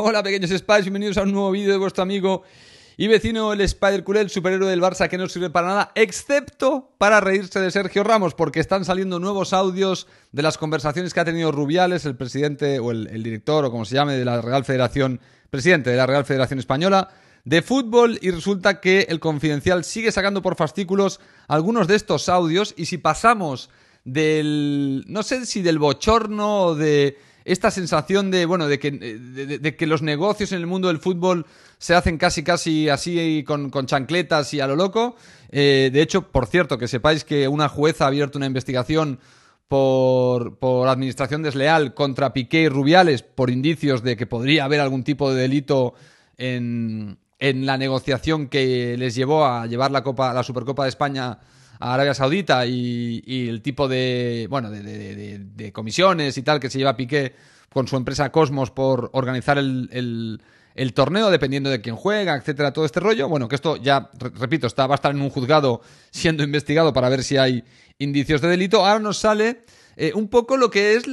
Hola pequeños Spiders, bienvenidos a un nuevo vídeo de vuestro amigo y vecino el SpiderCule, el superhéroe del Barça que no sirve para nada, excepto para reírse de Sergio Ramos, porque están saliendo nuevos audios de las conversaciones que ha tenido Rubiales, el presidente o el director o como se llame de la Real Federación, presidente de la Real Federación Española de Fútbol, y resulta que el Confidencial sigue sacando por fascículos algunos de estos audios, y si pasamos del, no sé si del bochorno o de esta sensación de, bueno, de que los negocios en el mundo del fútbol se hacen casi así con chancletas y a lo loco. De hecho, por cierto, que sepáis que una jueza ha abierto una investigación por administración desleal contra Piqué y Rubiales por indicios de que podría haber algún tipo de delito en la negociación que les llevó a llevar la Supercopa de España a Arabia Saudita y el tipo de, bueno, de comisiones y tal que se lleva Piqué con su empresa Cosmos por organizar el torneo, dependiendo de quién juega, etcétera, todo este rollo. Bueno, que esto ya, repito, va a estar en un juzgado siendo investigado para ver si hay indicios de delito. Ahora nos sale un poco lo que es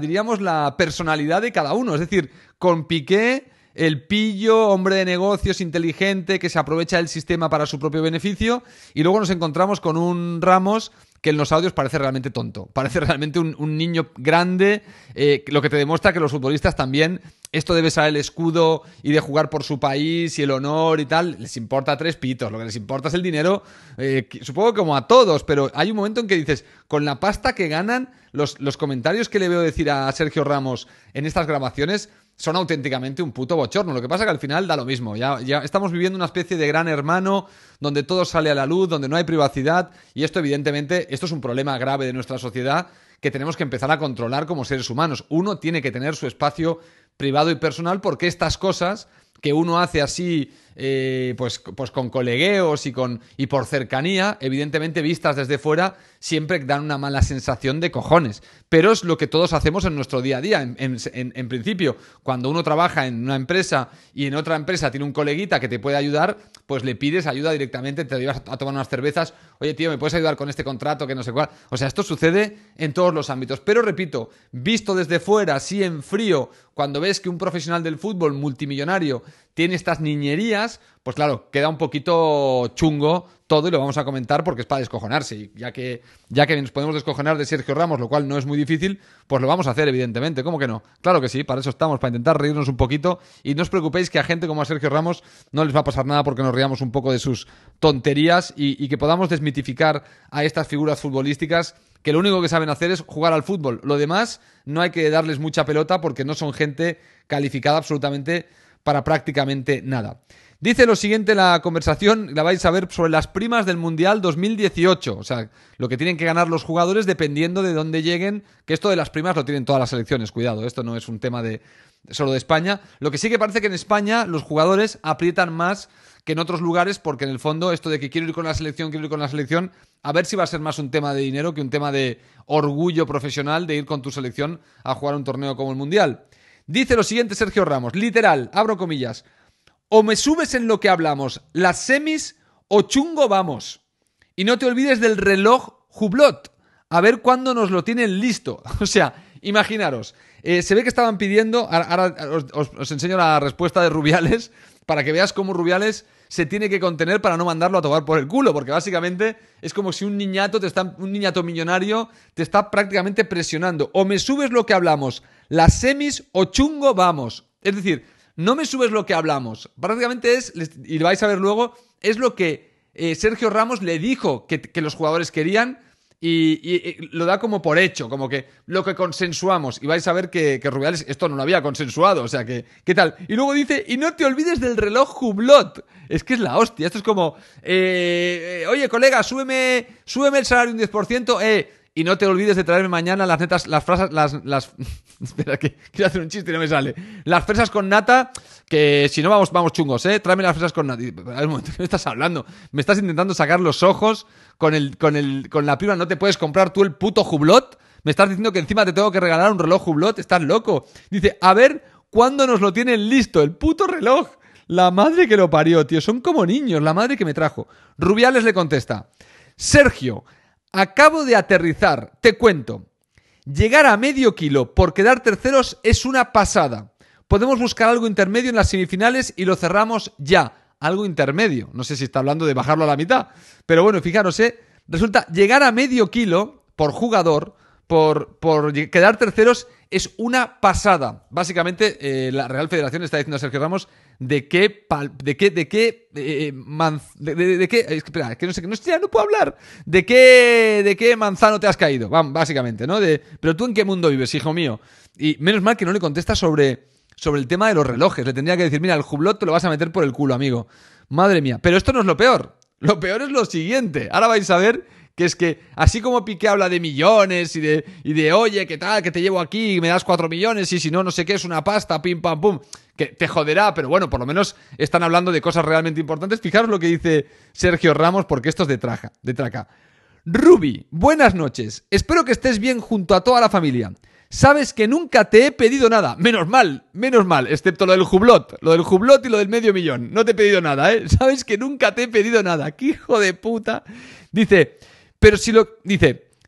diríamos, la personalidad de cada uno. Es decir, con Piqué, el pillo, hombre de negocios, inteligente, que se aprovecha del sistema para su propio beneficio. Y luego nos encontramos con un Ramos que en los audios parece realmente tonto. Parece realmente un niño grande, lo que te demuestra que los futbolistas también, esto de besar el escudo y de jugar por su país y el honor y tal, les importa tres pitos. Lo que les importa es el dinero, supongo que como a todos, pero hay un momento en que dices, con la pasta que ganan, los comentarios que le veo decir a Sergio Ramos en estas grabaciones son auténticamente un puto bochorno. Lo que pasa que al final da lo mismo. Ya estamos viviendo una especie de gran hermano donde todo sale a la luz, donde no hay privacidad, y esto evidentemente, esto es un problema grave de nuestra sociedad que tenemos que empezar a controlar como seres humanos. Uno tiene que tener su espacio privado y personal, porque estas cosas que uno hace así, pues con colegueos y por cercanía, evidentemente vistas desde fuera, siempre dan una mala sensación de cojones. Pero es lo que todos hacemos en nuestro día a día. En principio, cuando uno trabaja en una empresa y en otra empresa tiene un coleguita que te puede ayudar, pues le pides ayuda directamente, te llevas a tomar unas cervezas, oye tío, ¿me puedes ayudar con este contrato que no sé cuál? O sea, esto sucede en todos los ámbitos. Pero repito, visto desde fuera, así en frío, cuando ves que un profesional del fútbol multimillonario tiene estas niñerías, pues claro, queda un poquito chungo todo, y lo vamos a comentar porque es para descojonarse. Y ya que nos podemos descojonar de Sergio Ramos, lo cual no es muy difícil, pues lo vamos a hacer, evidentemente. ¿Cómo que no? Claro que sí, para eso estamos, para intentar reírnos un poquito. Y no os preocupéis que a gente como a Sergio Ramos no les va a pasar nada porque nos riamos un poco de sus tonterías y que podamos desmitificar a estas figuras futbolísticas que lo único que saben hacer es jugar al fútbol. Lo demás no hay que darles mucha pelota porque no son gente calificada absolutamente para prácticamente nada. Dice lo siguiente la conversación, la vais a ver, sobre las primas del Mundial 2018. O sea, lo que tienen que ganar los jugadores dependiendo de dónde lleguen, que esto de las primas lo tienen todas las selecciones, cuidado, esto no es un tema solo de España. Lo que sí que parece que en España los jugadores aprietan más que en otros lugares, porque en el fondo esto de que quiero ir con la selección, a ver si va a ser más un tema de dinero que un tema de orgullo profesional de ir con tu selección a jugar un torneo como el Mundial. Dice lo siguiente Sergio Ramos, literal, abro comillas: o me subes en lo que hablamos, las semis, o chungo vamos. Y no te olvides del reloj Hublot, a ver cuándo nos lo tienen listo. O sea, imaginaros, se ve que estaban pidiendo, ahora os enseño la respuesta de Rubiales, para que veas cómo Rubiales se tiene que contener para no mandarlo a tomar por el culo, porque básicamente es como si un niñato millonario te está prácticamente presionando. O me subes lo que hablamos, las semis, o chungo vamos. Es decir, no me subes lo que hablamos. Prácticamente es, y lo vais a ver luego, es lo que Sergio Ramos le dijo que los jugadores querían, y lo da como por hecho, como que lo que consensuamos. Y vais a ver que Rubiales esto no lo había consensuado, o sea que, ¿qué tal? Y luego dice, y no te olvides del reloj Hublot. Es que es la hostia, esto es como, oye colega, súbeme el salario un 10%, y no te olvides de traerme mañana las netas, las fresas, las espera, que quiero hacer un chiste y no me sale. Las fresas con nata, que si no vamos chungos, tráeme las fresas con nata. A ver, un momento, ¿qué me estás hablando? Me estás intentando sacar los ojos con la prima, no te puedes comprar tú el puto Hublot. Me estás diciendo que encima te tengo que regalar un reloj Hublot, estás loco. Dice, a ver cuándo nos lo tienen listo, el puto reloj. La madre que lo parió, tío, son como niños, la madre que me trajo. Rubiales le contesta, Sergio, acabo de aterrizar, te cuento. Llegar a medio kilo por quedar terceros es una pasada. Podemos buscar algo intermedio en las semifinales y lo cerramos ya. Algo intermedio. No sé si está hablando de bajarlo a la mitad. Pero bueno, fijaros, resulta llegar a medio kilo por jugador, por quedar terceros, es una pasada. Básicamente, la Real Federación está diciendo a Sergio Ramos de qué manzano te has caído, básicamente, ¿no? Pero tú en qué mundo vives, hijo mío. Y menos mal que no le contestas sobre el tema de los relojes. Le tendría que decir, mira, el Hublot te lo vas a meter por el culo, amigo. Madre mía. Pero esto no es lo peor. Lo peor es lo siguiente. Ahora vais a ver que es que, así como Piqué habla de millones y de oye, ¿qué tal? Que te llevo aquí y me das 4 millones y si no, no sé qué, es una pasta, pim, pam, pum. Que te joderá, pero bueno, por lo menos están hablando de cosas realmente importantes. Fijaros lo que dice Sergio Ramos, porque esto es de traca. Rubi, buenas noches. Espero que estés bien junto a toda la familia. Sabes que nunca te he pedido nada. Menos mal, excepto lo del Hublot. Lo del Hublot y lo del medio millón. No te he pedido nada, ¿eh? Sabes que nunca te he pedido nada. ¡Qué hijo de puta! Dice,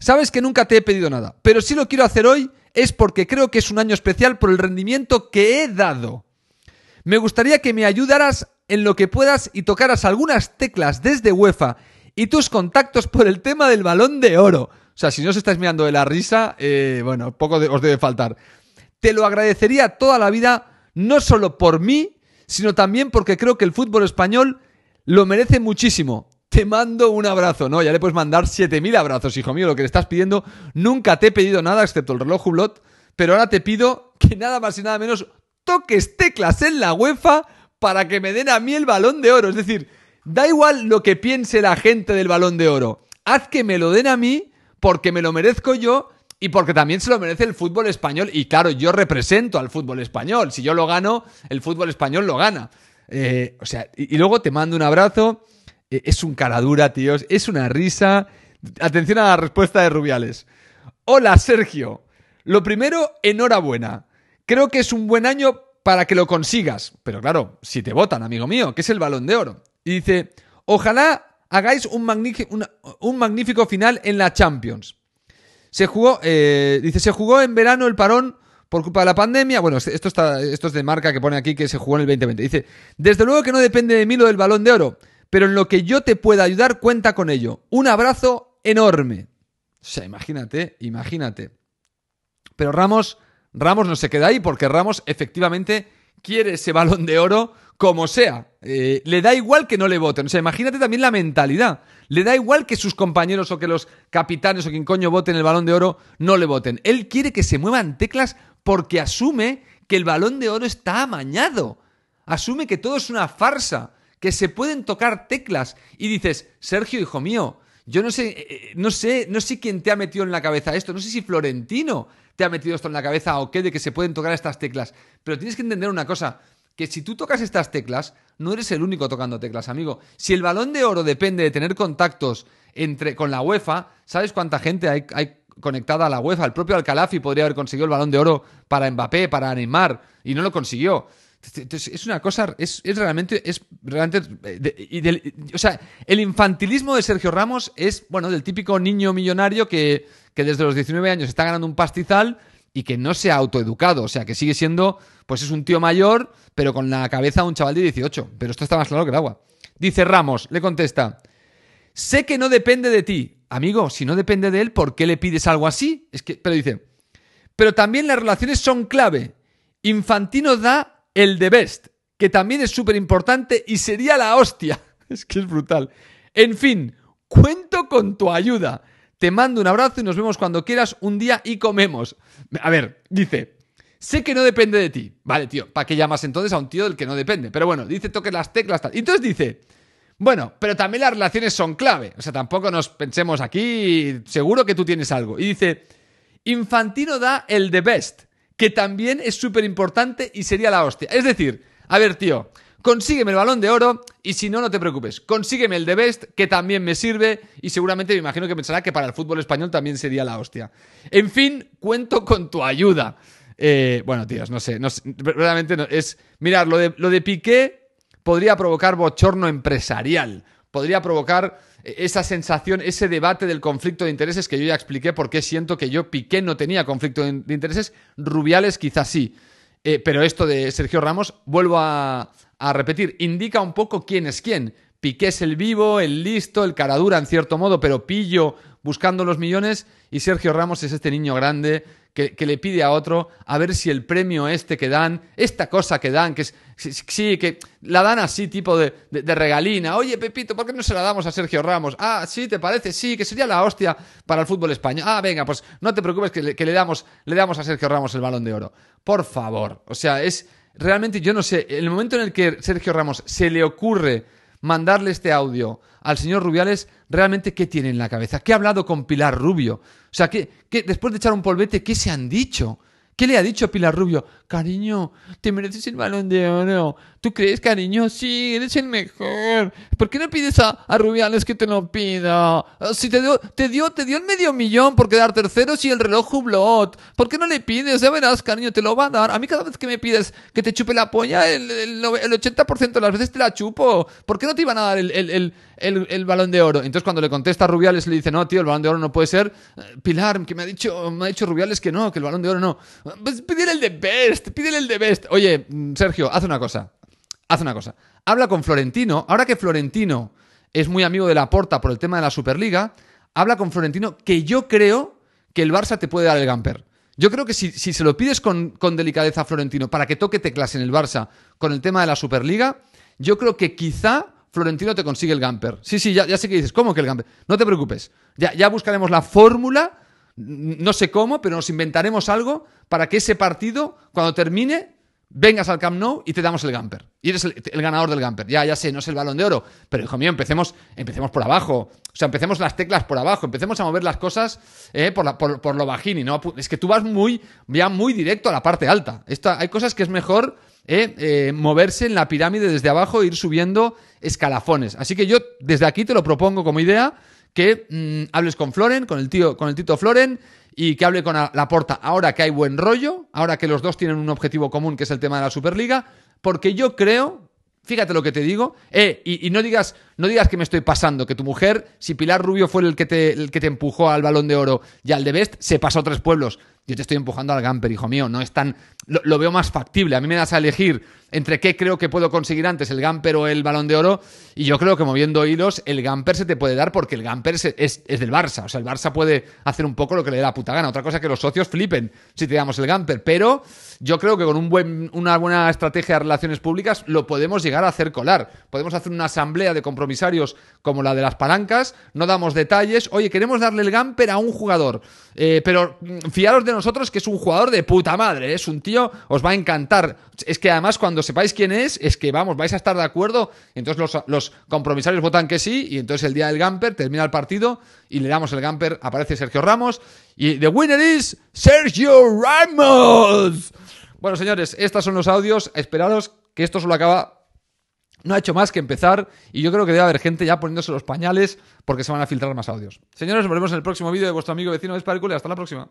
sabes que nunca te he pedido nada, pero si lo quiero hacer hoy es porque creo que es un año especial por el rendimiento que he dado. Me gustaría que me ayudaras en lo que puedas y tocaras algunas teclas desde UEFA y tus contactos por el tema del Balón de Oro. O sea, si no os estáis mirando de la risa, bueno, os debe faltar. Te lo agradecería toda la vida, no solo por mí, sino también porque creo que el fútbol español lo merece muchísimo. Te mando un abrazo. No, ya le puedes mandar 7.000 abrazos, hijo mío, lo que le estás pidiendo. Nunca te he pedido nada, excepto el reloj Hublot, pero ahora te pido que nada más y nada menos toques teclas en la UEFA para que me den a mí el Balón de Oro. Es decir, da igual lo que piense la gente del Balón de Oro. Haz que me lo den a mí porque me lo merezco yo y porque también se lo merece el fútbol español. Y claro, yo represento al fútbol español. Si yo lo gano, el fútbol español lo gana. O sea, y luego te mando un abrazo. Es un cara dura, tíos. Es una risa. Atención a la respuesta de Rubiales. Hola, Sergio. Lo primero, enhorabuena. Creo que es un buen año para que lo consigas. Pero claro, si te votan, amigo mío, que es el Balón de Oro. Y dice, ojalá hagáis un magnífico final en la Champions. Se jugó en verano el parón por culpa de la pandemia. Bueno, esto es de marca que pone aquí que se jugó en el 2020. Dice, desde luego que no depende de mí lo del Balón de Oro, pero en lo que yo te pueda ayudar, cuenta con ello. Un abrazo enorme. O sea, imagínate. Pero Ramos no se queda ahí, porque Ramos efectivamente quiere ese Balón de Oro como sea. Le da igual que no le voten. O sea, imagínate también la mentalidad. Le da igual que sus compañeros o que los capitanes o quien coño voten el Balón de Oro no le voten. Él quiere que se muevan teclas porque asume que el Balón de Oro está amañado. Asume que todo es una farsa, que se pueden tocar teclas. Y dices, Sergio, hijo mío, yo no sé quién te ha metido en la cabeza esto, no sé si Florentino te ha metido esto en la cabeza o qué, de que se pueden tocar estas teclas. Pero tienes que entender una cosa, que si tú tocas estas teclas, no eres el único tocando teclas, amigo. Si el Balón de Oro depende de tener contactos con la UEFA, ¿sabes cuánta gente hay conectada a la UEFA? El propio Al-Khalafi podría haber conseguido el Balón de Oro para Mbappé, para Neymar, y no lo consiguió. Entonces, es una cosa, o sea, el infantilismo de Sergio Ramos es, bueno, del típico niño millonario que desde los 19 años está ganando un pastizal y que no se ha autoeducado, o sea, que sigue siendo, pues es un tío mayor, pero con la cabeza un chaval de 18, pero esto está más claro que el agua. Dice Ramos, le contesta, sé que no depende de ti. Amigo, si no depende de él, ¿por qué le pides algo así? Es que, pero dice, pero también las relaciones son clave. Infantino da el de Best, que también es súper importante y sería la hostia. Es que es brutal. En fin, cuento con tu ayuda. Te mando un abrazo y nos vemos cuando quieras un día y comemos. A ver, dice, sé que no depende de ti. Vale, tío, ¿para qué llamas entonces a un tío del que no depende? Pero bueno, dice, toque las teclas, tal. Y entonces dice, bueno, pero también las relaciones son clave. O sea, tampoco nos pensemos aquí, seguro que tú tienes algo. Y dice, Infantino da el de Best, que también es súper importante y sería la hostia. Es decir, a ver, tío, consígueme el Balón de Oro y si no, no te preocupes. Consígueme el de Best, que también me sirve y seguramente me imagino que pensará que para el fútbol español también sería la hostia. En fin, cuento con tu ayuda. Bueno, tíos, no sé realmente no, es... Mirad, lo de Piqué podría provocar bochorno empresarial. Podría provocar esa sensación, ese debate del conflicto de intereses que yo ya expliqué por qué siento que yo, Piqué, no tenía conflicto de intereses. Rubiales quizás sí. Pero esto de Sergio Ramos, vuelvo a repetir, indica un poco quién es quién. Piqué es el vivo, el listo, el cara dura en cierto modo, pero pillo buscando los millones, y Sergio Ramos es este niño grande que le pide a otro a ver si el premio este que dan, esta cosa que dan, que es, sí, que la dan así tipo de regalina. Oye, Pepito, ¿por qué no se la damos a Sergio Ramos? Ah, sí, ¿te parece? Sí, que sería la hostia para el fútbol español. Ah, venga, pues no te preocupes que le damos a Sergio Ramos el Balón de Oro. Por favor, o sea, es realmente, yo no sé, el momento en el que Sergio Ramos se le ocurre mandarle este audio al señor Rubiales, realmente, ¿qué tiene en la cabeza? ¿Qué ha hablado con Pilar Rubio? O sea, ¿qué después de echar un polvete, qué se han dicho? ¿Qué le ha dicho Pilar Rubio? Cariño, te mereces el Balón de Oro. ¿Tú crees, cariño? Sí, eres el mejor. ¿Por qué no pides a Rubiales que te lo pida? Si te dio el $500,000 por quedar tercero, si el reloj Hublot. ¿Por qué no le pides? Ya verás, cariño, te lo va a dar. A mí cada vez que me pides que te chupe la polla, el 80% de las veces te la chupo. ¿Por qué no te iban a dar el Balón de Oro? Entonces cuando le contesta a Rubiales, le dice, no, tío, el Balón de Oro no puede ser. Pilar, que me ha dicho Rubiales que no, que el Balón de Oro no. Pues pídele el de Best, pídele el de Best. Oye, Sergio, haz una cosa. Habla con Florentino. Ahora que Florentino es muy amigo de Laporta por el tema de la Superliga, habla con Florentino, que yo creo que el Barça te puede dar el Gamper. Yo creo que si se lo pides con delicadeza a Florentino para que toque teclas en el Barça con el tema de la Superliga, yo creo que quizá Florentino te consigue el Gamper. Sí, ya sé que dices, ¿cómo que el Gamper? No te preocupes. Ya buscaremos la fórmula. No sé cómo, pero nos inventaremos algo para que ese partido, cuando termine, vengas al Camp Nou y te damos el Gamper. Y eres el ganador del Gamper. Ya sé, no es el Balón de Oro. Pero, hijo mío, empecemos por abajo. O sea, empecemos las teclas por abajo. Empecemos a mover las cosas por lo bajini, ¿no? Es que tú vas ya muy directo a la parte alta. Hay cosas que es mejor moverse en la pirámide desde abajo e ir subiendo escalafones. Así que yo desde aquí te lo propongo como idea, que hables con Floren, con el Tito Floren, y que hable con Laporta ahora que hay buen rollo, ahora que los dos tienen un objetivo común, que es el tema de la Superliga, porque yo creo, fíjate lo que te digo, y no digas que me estoy pasando, que tu mujer, si Pilar Rubio fue el que te empujó al Balón de Oro y al de Best, se pasó 3 pueblos. Yo te estoy empujando al Gamper, hijo mío, no es tan... Lo veo más factible. A mí me das a elegir entre qué creo que puedo conseguir antes, el Gamper o el Balón de Oro, y yo creo que moviendo hilos el Gamper se te puede dar, porque el Gamper es del Barça. O sea, el Barça puede hacer un poco lo que le dé la puta gana. Otra cosa que los socios flipen si te damos el Gamper, pero yo creo que con una buena estrategia de relaciones públicas lo podemos llegar a hacer colar. Podemos hacer una asamblea de compromisarios como la de las palancas, no damos detalles. Oye, queremos darle el Gamper a un jugador, pero fiaros de nosotros, que es un jugador de puta madre, es un tío, os va a encantar. Es que además, cuando sepáis quién es que vamos, vais a estar de acuerdo. Entonces los compromisarios votan que sí, y entonces el día del Gamper termina el partido y le damos el Gamper, aparece Sergio Ramos y the winner is Sergio Ramos. Bueno, señores, estos son los audios. Esperaros, que esto solo acaba... No ha hecho más que empezar, y yo creo que debe haber gente ya poniéndose los pañales porque se van a filtrar más audios. Señores, nos vemos en el próximo vídeo de vuestro amigo vecino de SpiderCule. Hasta la próxima.